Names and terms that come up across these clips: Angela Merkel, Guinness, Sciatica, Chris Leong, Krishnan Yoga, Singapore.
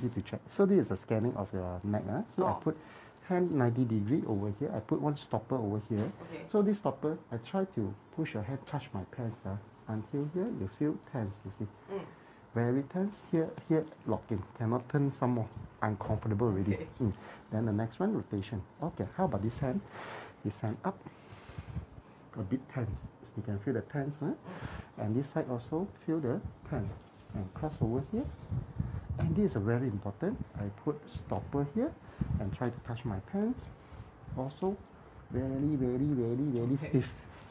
easy to check. So this is a scanning of your neck. So I put hand 90 degree over here. I put one stopper over here. Okay. So this stopper, I try to push your hand, touch my pants until here. You feel tense, you see. Mm. Very tense here, locking. Cannot turn some more. Uncomfortable already. Okay. Mm. Then the next one, rotation. Okay, how about this hand? This hand up. A bit tense. You can feel the tense. And this side also feel the tense. And cross over here. And this is very important. I put stopper here and try to touch my pants. Also, very stiff.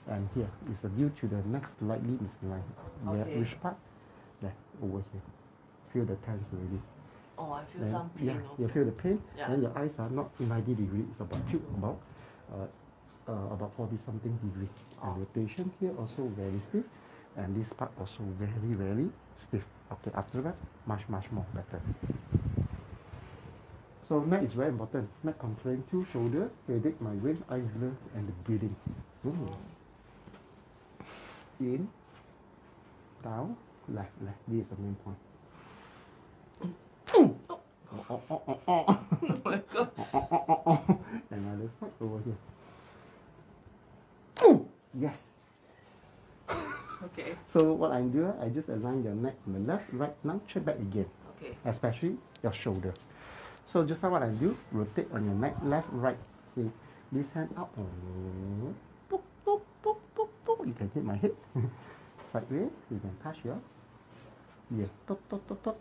And here is a view to the next lightly misaligned. Okay. Yeah, which part? There, over here. Feel the tense already. Oh, I feel some pain. Yeah, you feel the pain. Yeah. And your eyes are not 90 degrees. It's about 40 something degrees. Oh. And rotation here also very stiff. And this part also very stiff. Okay, after that, much more better. So neck is very important. Neck controlling two, shoulder, headache, migraine, eyes blur, and the breathing. Ooh. In, down, left, left. This is the main point. Oh my God. And other side over here. Yes. Okay. So what I do, I just align your neck on the left, right, now check back again. Okay. Especially your shoulder. So just like what I do, rotate on your neck, left, right. See, this hand up. Boop, boop, boop, boop, boop. You can hit my hip. Sideways, you can touch your ear. Top, top, top, top.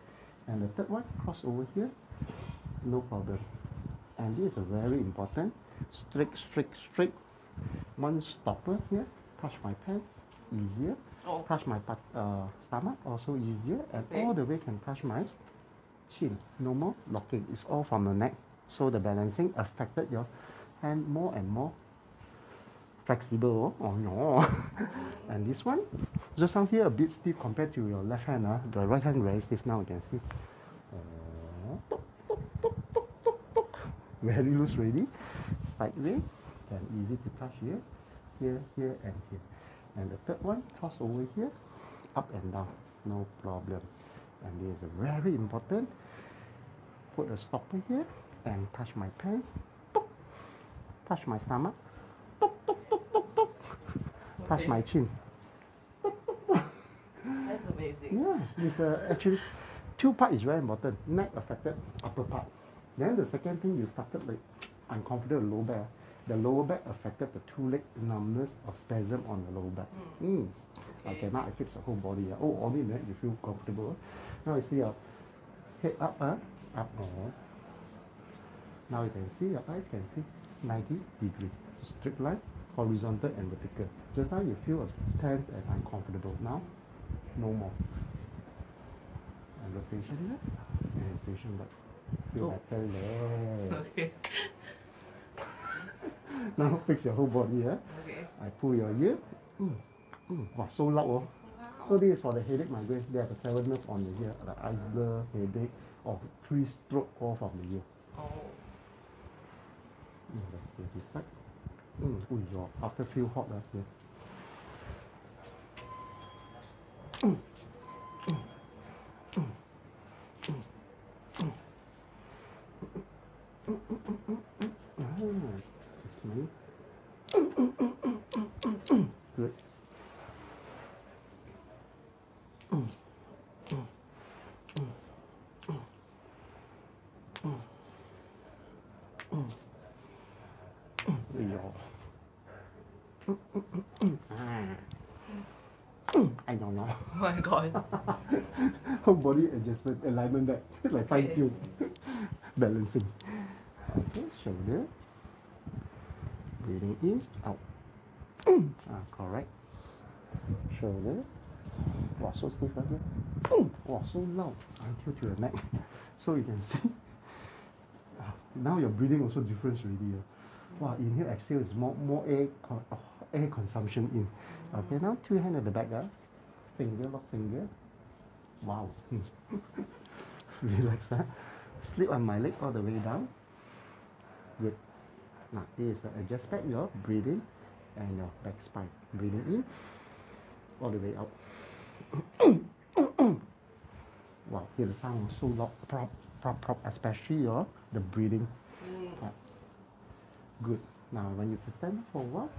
And the third one, cross over here. No problem. And this is a very important. Straight. One stopper here. Touch my pants. Easier. Oh. Touch my stomach, also easier, and all the way can touch my chin. No more locking. It's all from the neck. So the balancing affected your hand more and more flexible. Oh no. And this one, just down here a bit stiff compared to your left hand. The right hand very stiff now, you can see. Very loose already. Sideways, and easy to touch here, here, and here. And the third one, cross over here, up and down, no problem. And this is very important. Put a stopper here and touch my pants, touch my stomach, touch my chin. That's amazing. Yeah, it's actually two parts is very important. Neck affected, upper part. Then the second thing you started like uncomfortable low back. The lower back affected the two-leg numbness or spasm on the lower back. Okay, now I fix the whole body. Oh, only that you feel comfortable. Now you see your head up, up. Now you can see, your eyes can see 90 degrees. Straight line, horizontal and vertical. Just now you feel tense and uncomfortable. Now, no more. And rotation left, and rotation back. Feel better there. Okay. Now fix your whole body. Okay. I pull your ear. Wow, so loud. Wow. So this is for the headache migraine. They have a 7 nerve on the ear, like eyes blur, headache, or 3 stroke all from the ear. Okay, this side. Your after feel hot here. Good. I don't know. Oh my God. Whole body adjustment, alignment back, like fine tune. Balancing. Okay, shoulder. Breathing in, out. Correct. Shoulder. Wow, so stiff right here. Wow, so loud until to the neck. So you can see. Now your breathing also different already. Wow, inhale, exhale is more air consumption in. Okay, now two hands at the back. Finger, lock finger. Wow. Relax. Sleep on my leg all the way down. Good. Now this is adjust back your breathing and your back spine. Breathing in, all the way out. Wow, hear the sound so loud, top, especially your the breathing part. Good. Now I want you to stand up for a while.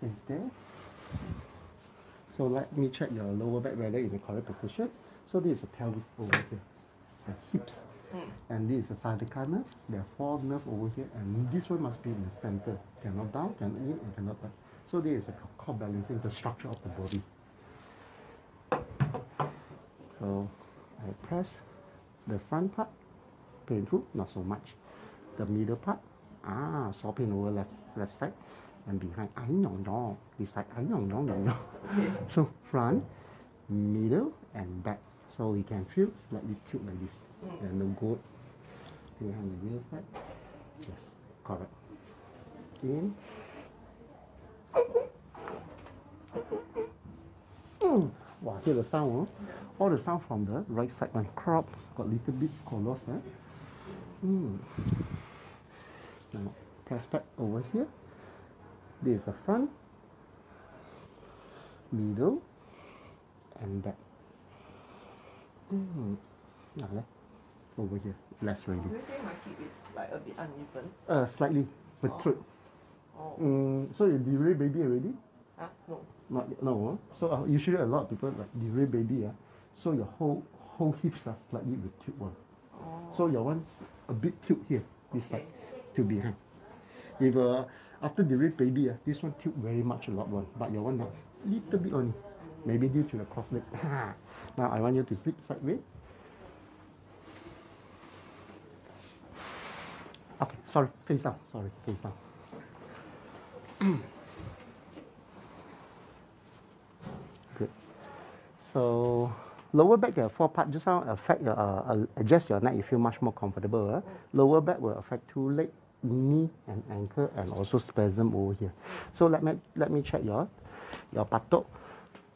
Face there. So let me check your lower back whether in the correct position. So this is the pelvis over here, the hips, and this is the sciatica nerve. There are four nerves over here, and this one must be in the center. Cannot down, cannot in, and cannot up. So this is a core balancing the structure of the body. So I press the front part, painful, not so much. The middle part, so pain over left side. And behind, this side, So front, middle, and back. So we can feel slightly tilt like this. And then go behind the middle side. Yes, correct. In. Wow, hear the sound, huh? All the sound from the right side one. Crop, got little bit callous, huh? Now, press back over here. This is the front, middle, and back. Over here, less ready. Do you think my hip is like a bit uneven? Slightly, but true. So you delivery baby already? No. No. So usually a lot of people like delivery baby. So your whole hips are slightly with tilt one. So your one's a bit tilt here, this side, to behind. If after the rib baby, this one tilt very much but your one now little bit only, maybe due to the cross leg. Now I want you to sleep sideways. Okay, sorry, face down. Good. So lower back, there are four parts. Just now affect your adjust your neck. You feel much more comfortable. Lower back will affect two legs, knee and ankle, and also spasm over here. So let me check your buttock,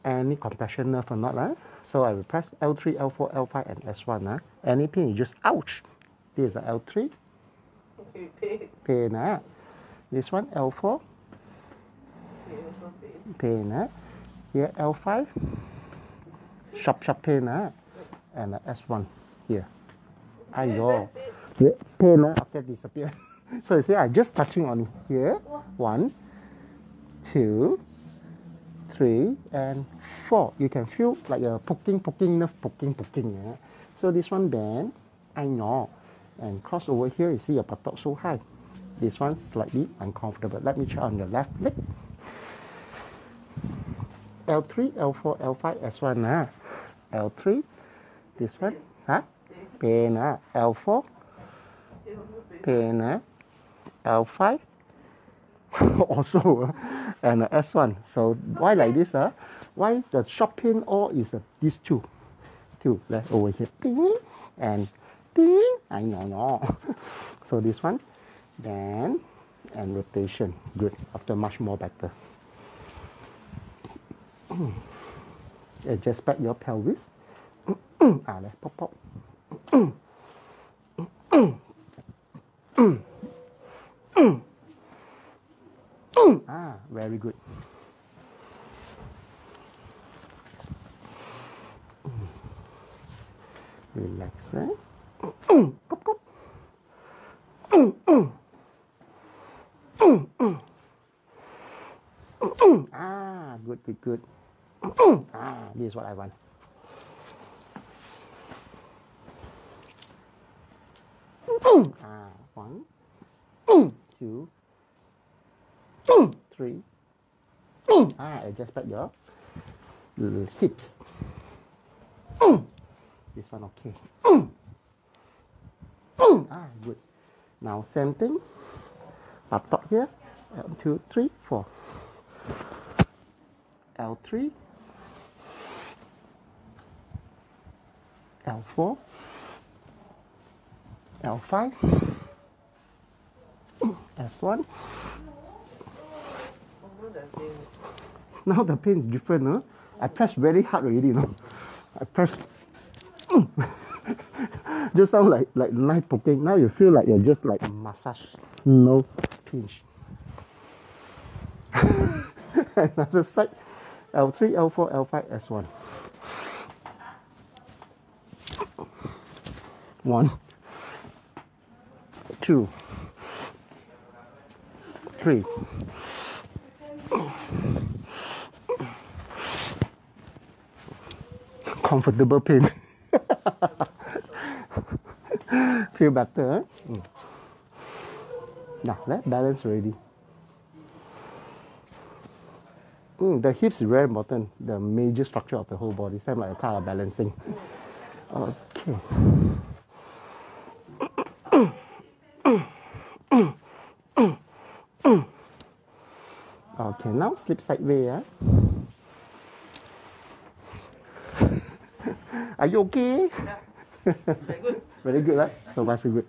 any compression nerve or not. So I will press L3, L4, L5 and S1. Any pain, you just ouch. This is a L3. Pain. This one L4. Pain. Here L5. Sharp pain. And S1 here. Aiyo. Yeah, pain after disappear. So you see, I'm just touching on here. 1, 2, 3, and 4. You can feel like a poking nerve, poking. So this one bend, and cross over here. You see your buttock so high. This one slightly uncomfortable. Let me try on your left leg. L3, L4, L5, S1. L3, this one, pain. L4, pain. L5 also, and S1. So why like this? Why the sharp pain all is these two left over here, ding and ding. So this one, then and rotation. Good. After much more better. Adjust back your pelvis. Very good. Relax. Good. This is what I want. One, 2, 3. Adjust back your hips. This one okay. Good. Now same thing. Up top here. 1, 2, 3, 4. L3. L4. L5. S1. Now the pain is different, I press very hard already, I press just sound like knife poking. Now you feel like you're just like a massage, no pinch. Another side, L3, L4, L5, S1. 1, 2, 3. Comfortable pain. Feel better, huh? Now that balance ready. The hips is very important, the major structure of the whole body. Same like a car balancing. Okay. Okay, now slip sideways. Yeah? Are you okay? Yeah. Very good. Very good, right? So far so good.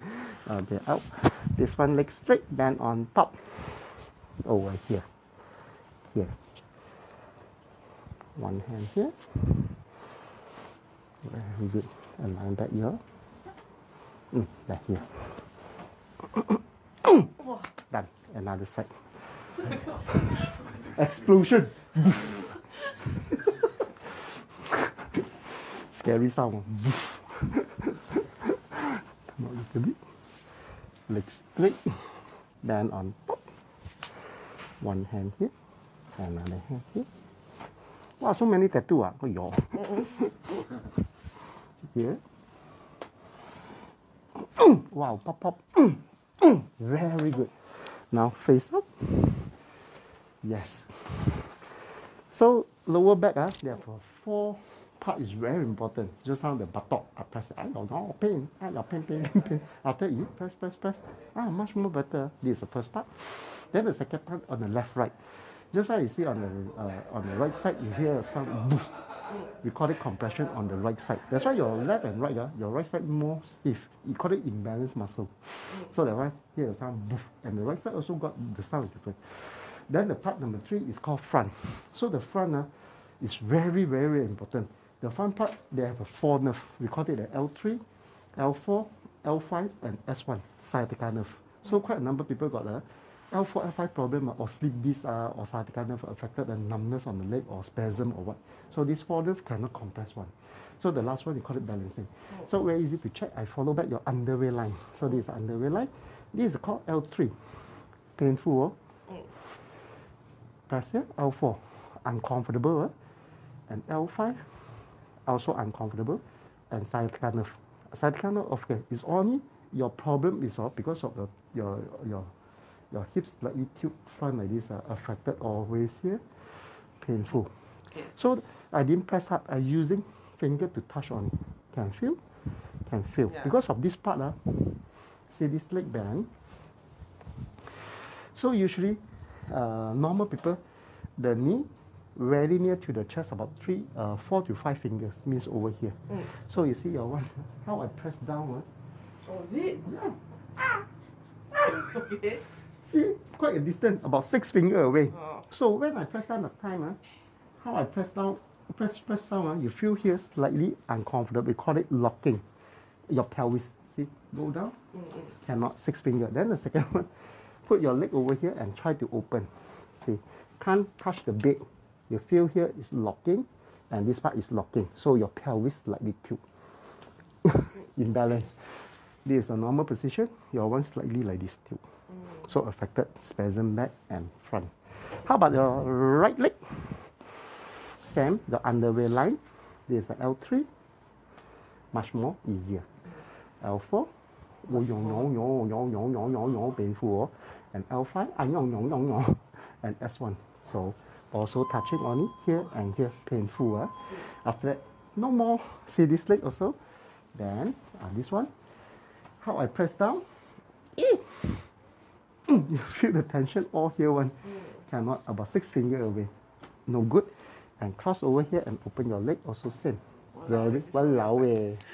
Okay, out. This one leg straight, bend on top. Over here. Here. One hand here. Very good. And line back here. Back here. Done. Another side. Explosion. Scary sound. Come on a little bit. Legs straight. Bend on top. One hand here. Another hand here. Wow, so many tattoos. Ah. Oh, yo. Here. Wow, pop, pop. Very good. Now face up. Yes. So lower back, therefore, 4 part is very important. Just now the buttock, I press it. I don't know, pain. I got pain, pain, pain. After you press, press, press. Ah, much more better. This is the first part. Then the second part on the left, right. Just like you see on the right side, you hear some boost. We call it compression on the right side. That's why your left and right, your right side more stiff. You call it imbalanced muscle. So that one here is some boost. And the right side also got the sound different. Then the part number 3 is called front. So the front is very, very important. The front part, they have a 4 nerve. We call it the L3, L4, L5, and S1, sciatica nerve. So quite a number of people got the L4, L5 problem, or sleep disc, or sciatica nerve affected, and numbness on the leg, or spasm, or what. So these 4 nerves cannot compress one. So the last one, you call it balancing. So very easy to check. I follow back your underway line. So this is underway line. This is called L3. Painful, oh? Press here, L4. Uncomfortable, eh? And L5, also uncomfortable. And sciatica nerve. Sciatica nerve, okay, it's only your problem is because of your hips slightly tilt front like this are affected always here. Painful. Okay. So I didn't press up. I'm using finger to touch on it. Can feel? Can feel. Yeah. Because of this part, see this leg bend. So usually, normal people, the knee very near to the chest, about 4 to 5 fingers, means over here. So you see your one, how I press down. Oh, is it? Yeah. Okay. See, quite a distance, about 6 fingers away. Oh. So when I press down the time, how I press down, press down, you feel here slightly uncomfortable. We call it locking your pelvis. See, go down, cannot, 6 fingers. Then the second one, put your leg over here and try to open. See, can't touch the bed. You feel here is locking, and this part is locking. So your pelvis slightly tilt. Imbalance. This is a normal position. Your one slightly like this tilt. So affected spasm back and front. How about your right leg? Same, the underway line. This is L3. Much more easier. L4. Painful. And L5. And S1. So also touching on it here and here. Painful. After that, no more. See this leg also. Then this one. How I press down. You feel the tension all here one. Cannot, about 6 fingers away. No good. And cross over here and open your leg, also same. Very well,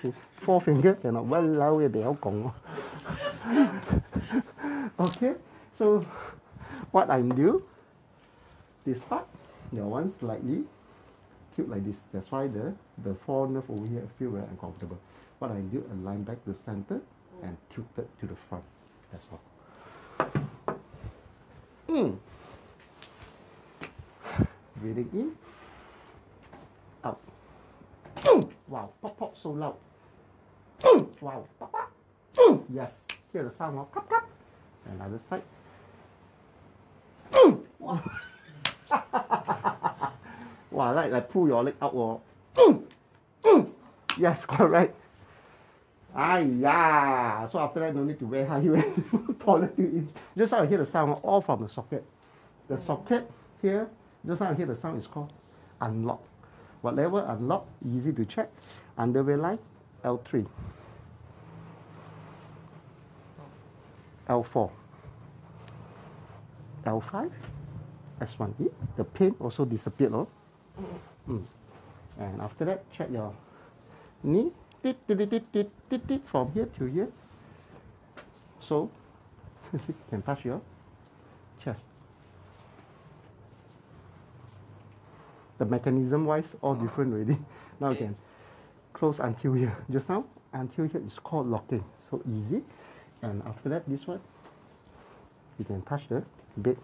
see, 4 fingers cannot, well. Okay, so what I'm doing, this part, your one slightly cute like this. That's why the 4 nerve over here feel very uncomfortable. What I do, align back to center and tilted to the front. That's all. Breathing in, out. Wow, pop, pop, so loud. Wow, pop, pop. Yes. Hear the sound of crop, crop. Another side. Wow. Wow, like pull your leg out or yes, correct. Ah, yeah. So after that, no need to wear high heel and taller in. Just how I hear the sound all from the socket. The socket here, just how I hear the sound is called unlock. Whatever unlock, easy to check. Underwear line, L3. L4. L5. S1E. The pain also disappeared. Oh. And after that, check your knee. From here to here. So, you see, can touch your chest. The mechanism wise, all different already. Now you can close until here. Just now, until here is called locking. So easy. And after that, this one, you can touch the bed.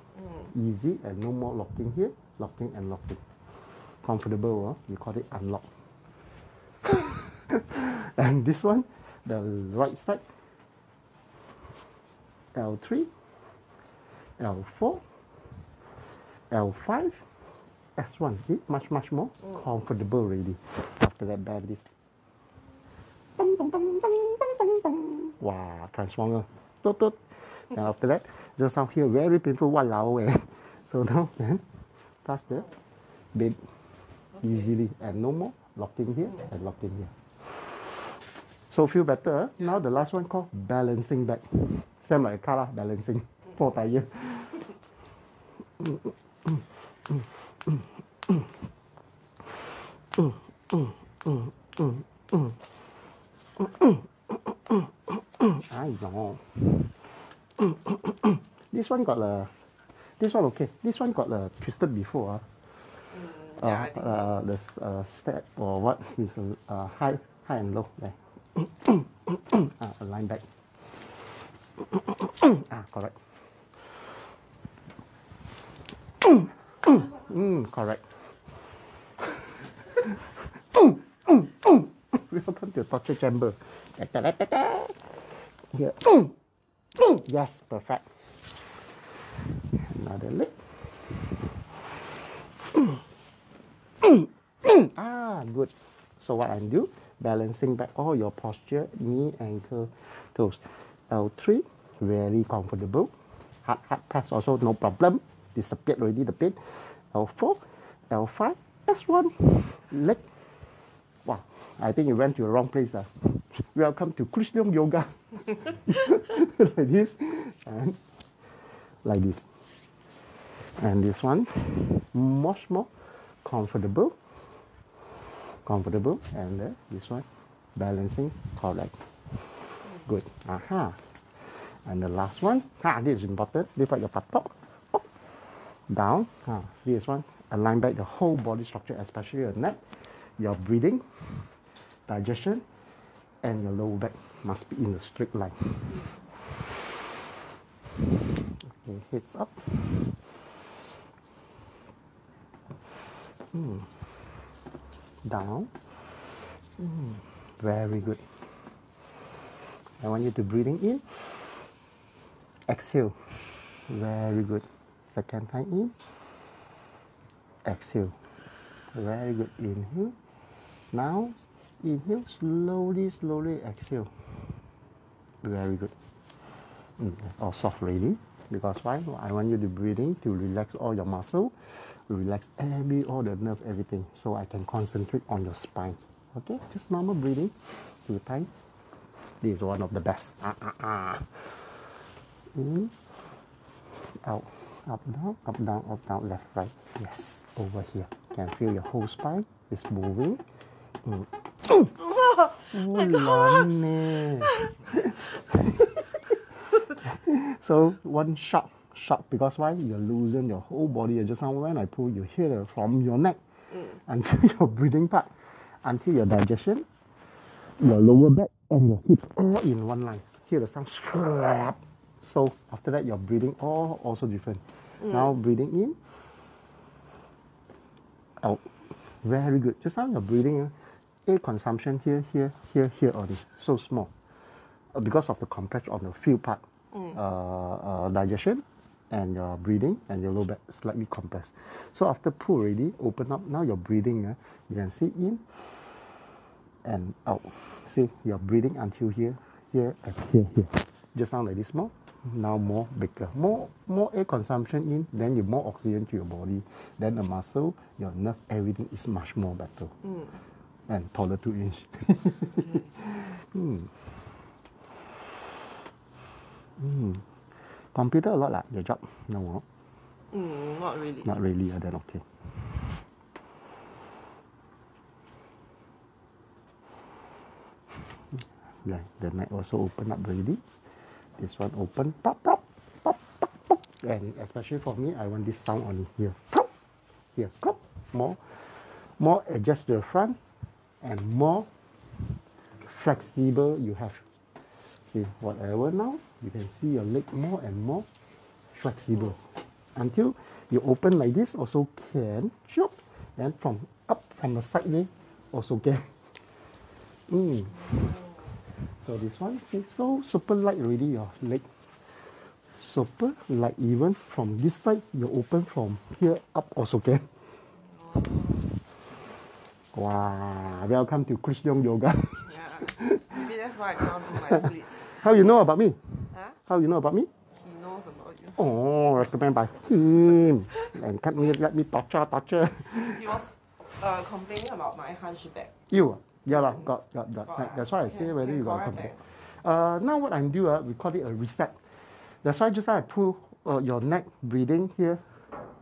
Easy and no more locking here. Locking and locking. Comfortable, you call it unlock. And this one, the right side, L3, L4, L5, S1. See, much more comfortable already. After that, bend this. Wow, transformer. And after that, just out here, very painful. So now then, touch the bed easily. And no more locking here and locking here. So feel better. Now the last one called balancing back. Same like a car, balancing. Four tire. I know. This one got a. This one okay. This one got a twisted before. The step or what is high and low there. Align back. Correct. Correct. Welcome to the torture chamber. Here. Yes, perfect. Another leg. Good. So what I do? Balancing back all your posture, knee, ankle, toes. L3, very comfortable. Hard pass also no problem. Disappeared already the pain. L4, L5, S1. Leg. Wow, I think you went to the wrong place. Welcome to Krishnan Yoga. Like this. And like this. And this one, much more comfortable. Comfortable, and this one, balancing, correct. Good. Aha. And the last one, this is important. Lift up your buttocks, up, down. This one, align back the whole body structure, especially your neck, your breathing, digestion, and your lower back must be in a straight line. Okay, heads up. Down. Very good. I want you to breathing in. Exhale. Very good. Second time in. Exhale. Very good. Inhale. Now, inhale. Slowly exhale. Very good. All soft ready. Because why? I want you to breathing to relax all your muscle, relax all the nerve, everything. So I can concentrate on your spine. Okay, just normal breathing, 2 times. This is one of the best. In, out, up, down, left, right. Yes, over here. Can feel your whole spine is moving. Oh, my God. So one sharp, because why? You're losing your whole body. You just when I pull, you hear from your neck until your breathing part, until your digestion, your lower back and your hip all in one line. Hear the sound scrap. So after that, your breathing all also different. Now breathing in, out. Very good. Just now your breathing air consumption here, here, here, here, all this. So small. because of the compression of the few part, digestion and your breathing and your low back slightly compressed. So after pull already, open up. Now your breathing, you can see in and out. See, you're breathing until here, here and here, here. Just now like this more. Now more bigger. More air consumption in, then you more oxygen to your body. Then the muscle, your nerve, everything is much more better. And taller 2 inch. Computer a lot like your job? No? Not really. Not really, then okay. Yeah, the neck also open up already. This one open, pop, pop, pop, pop, pop. And especially for me, I want this sound only here. Pop, here, pop, more adjust to the front and more flexible you have. See, whatever now, you can see your leg more and more flexible. Until you open like this also can. And from up, from the side way also can. So this one, see, so super light already your leg. Super light, even from this side, you open from here up also can. Wow, welcome to Christian Yoga. Yeah, maybe that's why I can't do my splits. How you know about me? Huh? How you know about me? He knows about you. Oh, recommended by him. And cut me, let me torture. He was complaining about my hunchback. You? Yeah, got. That's why I say whether you got complaint. Now what I'm doing, we call it a reset. That's why just now I pull your neck breathing here.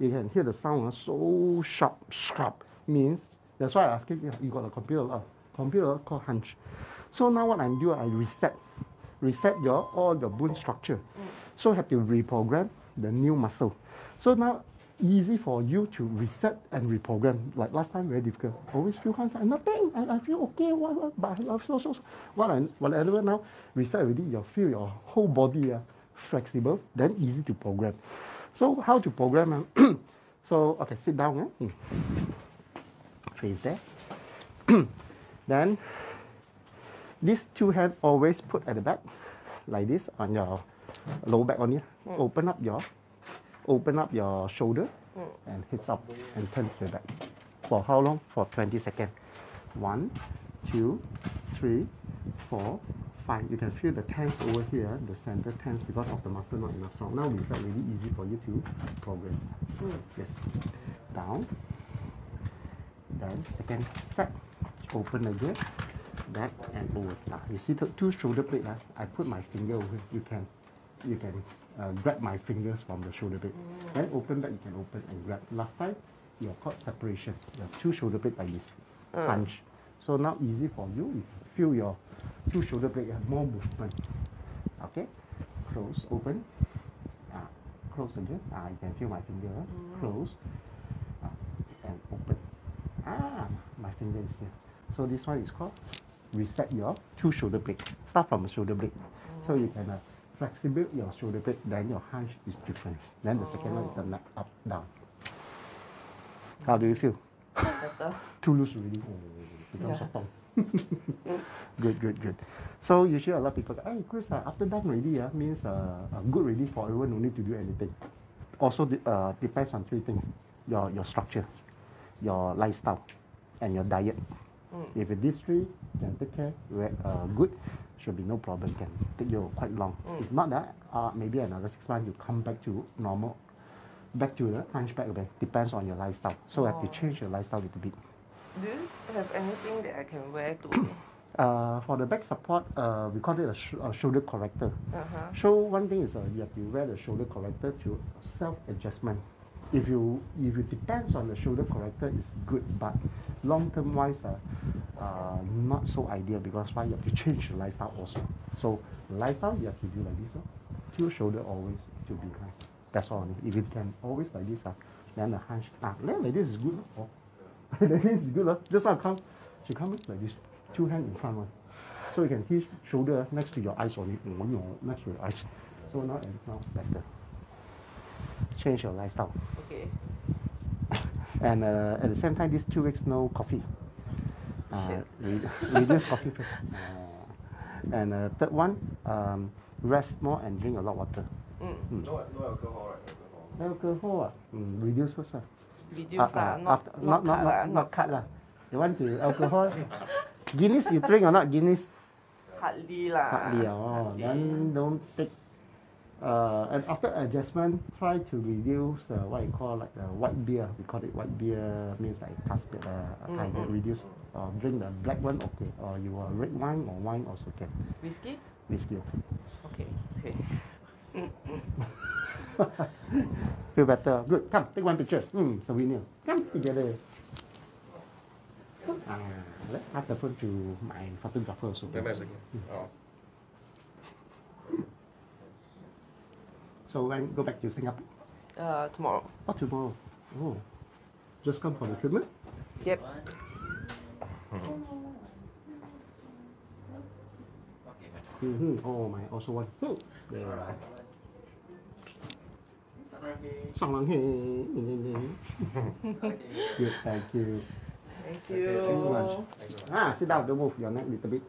You can hear the sound so sharp. Means, that's why I asked you, you got a computer called hunch. So now what I'm doing, I reset your all the bone structure. So have to reprogram the new muscle. So now easy for you to reset and reprogram. Like last time, very difficult. Always feel comfortable. Nothing. I feel okay. But I feel so. Whatever now, reset already. You feel your whole body flexible. Then easy to program. So how to program? So okay, sit down. Face there. Then these two hands always put at the back, like this on your low back only. Open up your shoulder and hips up and turn to the back. For how long? For 20 seconds. 1, 2, 3, 4, 5. You can feel the tense over here, the center tense because of the muscle not enough strong. Now it's really easy for you to program. Yes. Down. Then second set. Open again. Back and over. You see the two shoulder blades. I put my finger over. You can grab my fingers from the shoulder blade. Then open back, you can open and grab. Last time, you caught separation. You have two shoulder blades like this. Punch. So now easy for you. You can feel your two shoulder blades. You have more movement. Okay. Close. Open. Close again. You can feel my finger. Close. And open. My finger is here. So this one is called reset your two shoulder blades. Start from a shoulder blade. So you can... flexible your shoulder blade, then your hunch is different. Then the second one is the neck up, down. How do you feel? Better. Too loose really. Good. So usually a lot of people go, hey Chris, after done already means good ready for everyone, no need to do anything. Also depends on three things. Your structure, your lifestyle, and your diet. If it these three can take care, good, should be no problem. Can take you quite long. If not that, maybe another 6 months you come back to normal, back to the hunchback again. Depends on your lifestyle. So I have to change your lifestyle a little bit. Do you have anything that I can wear to? For the back support, we call it a shoulder corrector. So one thing is you have to wear the shoulder corrector to self adjustment. If you depends on the shoulder corrector, it's good, but long-term wise, not so ideal because why? You have to change the lifestyle also. So lifestyle, you have to do like this. Two shoulder always to behind. That's all. If you can always like this, then the hunch. Like this is good. Like this is good. Just come like this. Two hands in front one. So you can teach shoulder next to your eyes or next to your eyes. So now it's now better. Change your lifestyle. Okay. And at the same time, these 2 weeks, no coffee. Reduce coffee first. And third one, rest more and drink a lot of water. No alcohol, right? No alcohol. Reduce first. Reduce not cut lah. You want to alcohol? Guinness, you drink or not Guinness? Hardly lah. Hardly. Oh, then don't take. And after adjustment, try to reduce what you call like white beer. We call it white beer, means like cask beer. Reduce or drink the black one, okay. Or you want red wine or wine also can. Whiskey. Whiskey. Okay. Okay. Feel better. Good. Come, take one picture. Souvenir. Come together. Let's pass the phone to my photographer also. So when go back to Singapore? Tomorrow. Oh, tomorrow. Oh, just come for the treatment? Yep. Oh, my also one. Good, thank you. Thank you. Thanks so much. Ah, sit down. Don't move your neck a little bit.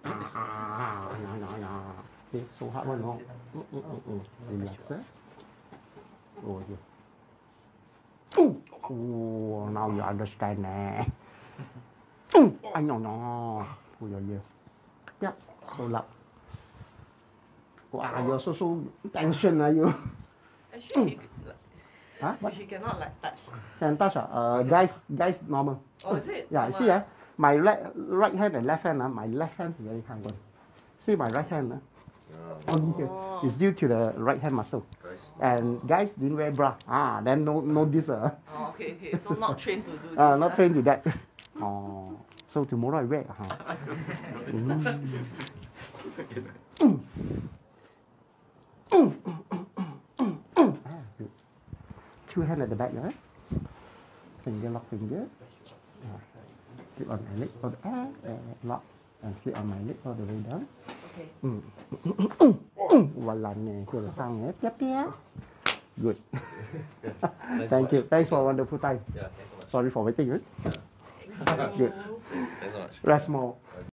See, so hard one, no? Relax, eh? Oh, yeah. Oh, now you understand, eh? I know, no. Pull your ear. Yeah, so loud. Wow, you're so tension, are you? Actually, huh? She cannot like touch. Can touch? Guys, normal. Oh, is it? Yeah, normal. See, my right hand and left hand, my left hand very hard one. See my right hand, oh. It's due to the right hand muscle. Guys. And guys didn't wear bra. Ah, then no this. Oh, okay. So not trained to do this. Not trained to that. Oh, so tomorrow I wear. Two hands at the back, right? Finger lock, finger. Slip on my leg, or lock, and slip on my leg all the way down. Okay. Good. Thank you. Thanks for a wonderful time. Yeah, thanks so much. Sorry for waiting. Right? Yeah. Good. Thanks so much. Rest more.